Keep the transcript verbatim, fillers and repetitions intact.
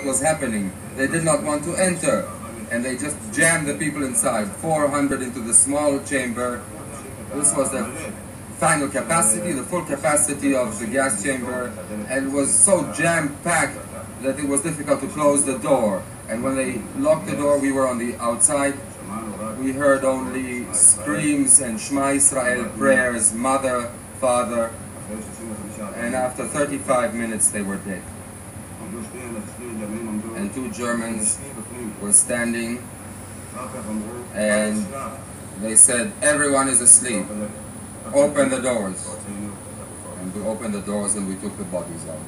what was happening. They did not want to enter, and they just jammed the people inside, four hundred into the small chamber. This was the final capacity, the full capacity of the gas chamber, and it was so jam-packed that it was difficult to close the door. And when they locked the door, we were on the outside. We heard only screams and Shema Israel prayers, Mother, Father, and after thirty-five minutes they were dead. And two Germans were standing, and they said, "Everyone is asleep, open the doors." And we opened the doors and we took the bodies out.